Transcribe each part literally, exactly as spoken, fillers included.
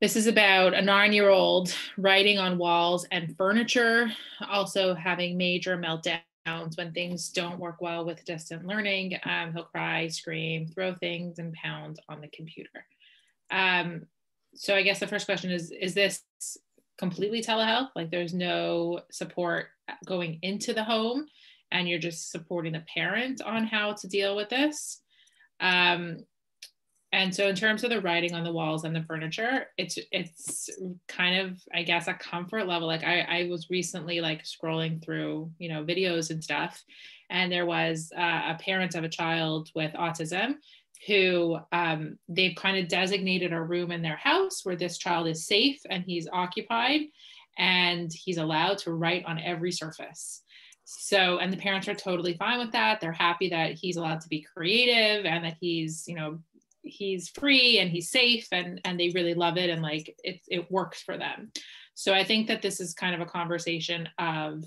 This is about a nine-year-old writing on walls and furniture, also having major meltdowns when things don't work well with distant learning. Um, he'll cry, scream, throw things, and pound on the computer. Um, so I guess the first question is, is this completely telehealth? Like there's no support going into the home and you're just supporting the parent on how to deal with this? Um, And so in terms of the writing on the walls and the furniture, it's it's kind of, I guess, a comfort level. Like I, I was recently like scrolling through, you know, videos and stuff. And there was uh, a parent of a child with autism who um, they've kind of designated a room in their house where this child is safe and he's occupied and he's allowed to write on every surface. So, and the parents are totally fine with that. They're happy that he's allowed to be creative and that he's, you know, he's free and he's safe, and and they really love it, and like it, it works for them. So I think that this is kind of a conversation of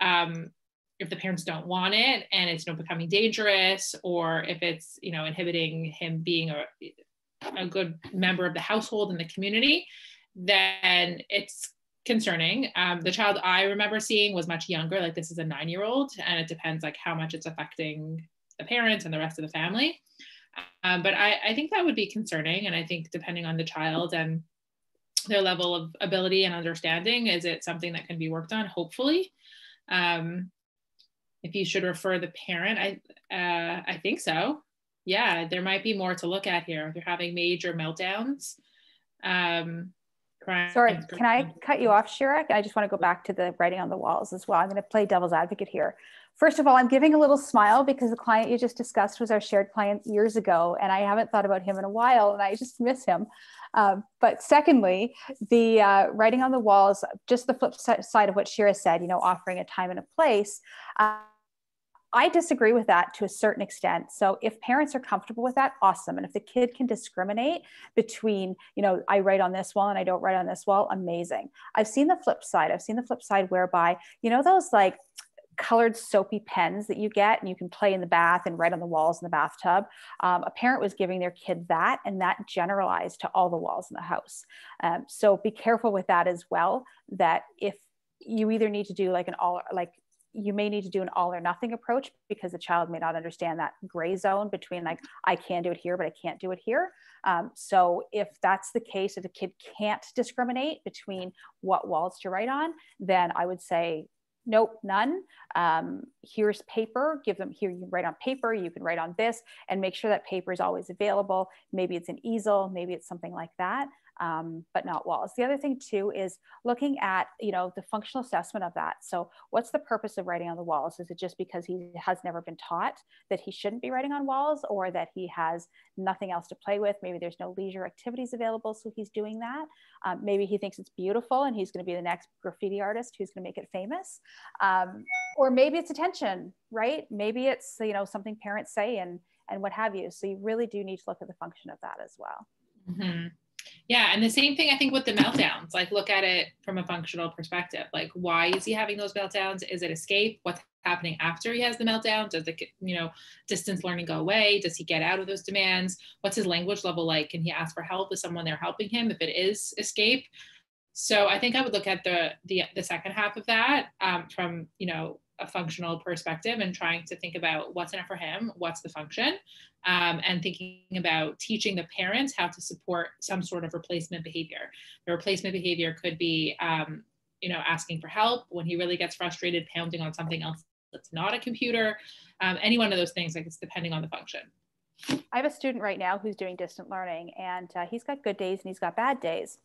um, if the parents don't want it and it's, you know, becoming dangerous, or if it's, you know, inhibiting him being a, a good member of the household and the community, then it's concerning. Um, the child I remember seeing was much younger. Like this is a nine-year-old, and it depends like how much it's affecting the parents and the rest of the family. Um, but I, I think that would be concerning. And I think depending on the child and their level of ability and understanding, is it something that can be worked on, hopefully. Um, if you should refer the parent, I, uh, I think so. Yeah, there might be more to look at here. If you're having major meltdowns. Um, crying, Sorry, crying. Can I cut you off, Shira? I just want to go back to the writing on the walls as well. I'm going to play devil's advocate here. First of all, I'm giving a little smile because the client you just discussed was our shared client years ago, and I haven't thought about him in a while, and I just miss him. Uh, but secondly, the uh, writing on the walls, just the flip side of what Shira said, you know, offering a time and a place. Uh, I disagree with that to a certain extent. So if parents are comfortable with that, awesome. And if the kid can discriminate between, you know, I write on this wall and I don't write on this wall, amazing. I've seen the flip side. I've seen the flip side whereby, you know, those like colored soapy pens that you get and you can play in the bath and write on the walls in the bathtub. Um, a parent was giving their kid that, and that generalized to all the walls in the house. Um, so be careful with that as well, that if you either need to do like an all, like you may need to do an all or nothing approach, because the child may not understand that gray zone between like, I can do it here, but I can't do it here. Um, so if that's the case, if the kid can't discriminate between what walls to write on, then I would say, nope, none. Um, here's paper. Give them, here, you can write on paper. You can write on this, and make sure that paper is always available. Maybe it's an easel. Maybe it's something like that, um, but not walls. The other thing too is looking at, you know, the functional assessment of that. So what's the purpose of writing on the walls? Is it just because he has never been taught that he shouldn't be writing on walls, or that he has nothing else to play with? Maybe there's no leisure activities available, so he's doing that. Um, maybe he thinks it's beautiful and he's going to be the next graffiti artist who's going to make it famous. Um, or maybe it's attention, right? Maybe it's, you know, something parents say and, and what have you. So you really do need to look at the function of that as well. Mm-hmm. Yeah. And the same thing, I think, with the meltdowns, like look at it from a functional perspective. Like, why is he having those meltdowns? Is it escape? What's happening after he has the meltdown? Does the, you know, distance learning go away? Does he get out of those demands? What's his language level like? Can he ask for help? Is someone there helping him if it is escape? So I think I would look at the the, the second half of that um, from, you know, a functional perspective, and trying to think about what's in it for him, what's the function, um, and thinking about teaching the parents how to support some sort of replacement behavior. The replacement behavior could be, um, you know, asking for help when he really gets frustrated, pounding on something else that's not a computer, um, any one of those things. Like, it's depending on the function. I have a student right now who's doing distant learning, and uh, he's got good days and he's got bad days.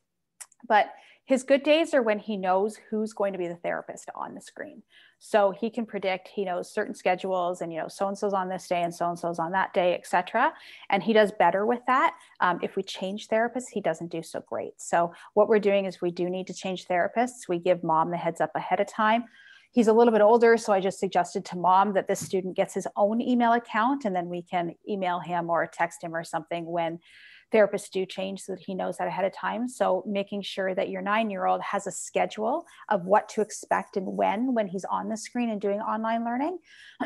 But his good days are when he knows who's going to be the therapist on the screen. So he can predict, he knows certain schedules, and, you know, so-and-so's on this day and so-and-so's on that day, et cetera. And he does better with that. Um, if we change therapists, he doesn't do so great. So what we're doing is, we do need to change therapists. We give mom the heads up ahead of time. He's a little bit older, so I just suggested to mom that this student gets his own email account, and then we can email him or text him or something when therapists do change, so that he knows that ahead of time. So making sure that your nine-year-old has a schedule of what to expect and when, when he's on the screen and doing online learning,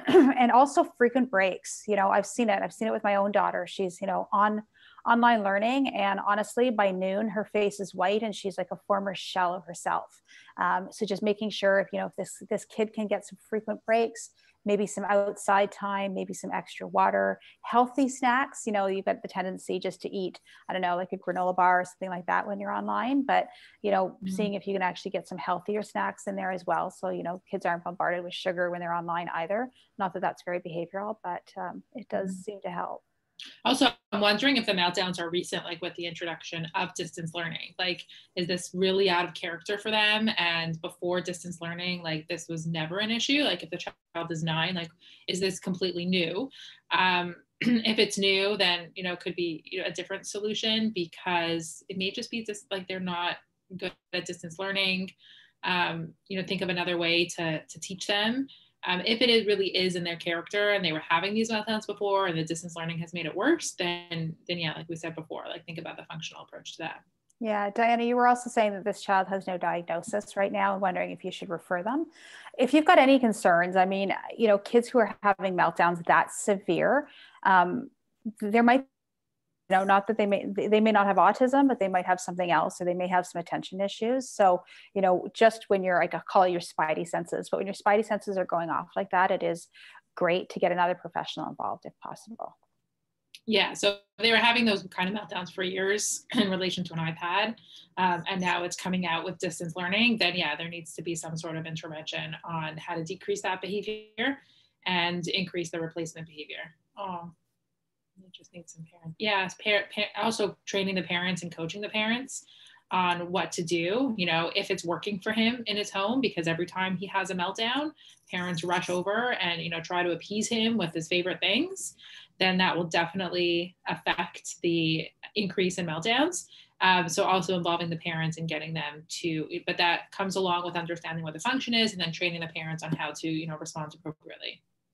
and also frequent breaks. You know, I've seen it. I've seen it with my own daughter. She's, you know, on online learning. And honestly, by noon, her face is white and she's like a former shell of herself. Um, so just making sure if, you know, if this, this kid can get some frequent breaks, maybe some outside time, maybe some extra water, healthy snacks. You know, you've got the tendency just to eat, I don't know, like a granola bar or something like that when you're online, but, you know, mm-hmm. seeing if you can actually get some healthier snacks in there as well. So, you know, kids aren't bombarded with sugar when they're online either. Not that that's very behavioral, but um, it does mm-hmm. seem to help. Also, I'm wondering if the meltdowns are recent, like with the introduction of distance learning. Like, is this really out of character for them? And before distance learning, like this was never an issue. Like if the child is nine, like, is this completely new? Um, if it's new, then, you know, it could be, you know, a different solution, because it may just be just like, they're not good at distance learning. Um, you know, think of another way to, to teach them. Um, if it is, really is in their character and they were having these meltdowns before and the distance learning has made it worse, then, then yeah, like we said before, like think about the functional approach to that. Yeah, Diana, you were also saying that this child has no diagnosis right now and wondering if you should refer them. If you've got any concerns, I mean, you know, kids who are having meltdowns that severe, um, there might be know, not that they may, they may not have autism, but they might have something else, or they may have some attention issues. So, you know, just when you're like, I call it your spidey senses, but when your spidey senses are going off like that, it is great to get another professional involved if possible. Yeah. So they were having those kind of meltdowns for years in relation to an iPad. Um, and now it's coming out with distance learning. Then yeah, there needs to be some sort of intervention on how to decrease that behavior and increase the replacement behavior. Oh. I just need some parents. Yeah, par par also training the parents and coaching the parents on what to do, you know, if it's working for him in his home, because every time he has a meltdown, parents rush over and, you know, try to appease him with his favorite things, then that will definitely affect the increase in meltdowns. Um, so also involving the parents and getting them to, but that comes along with understanding what the function is and then training the parents on how to, you know, respond appropriately.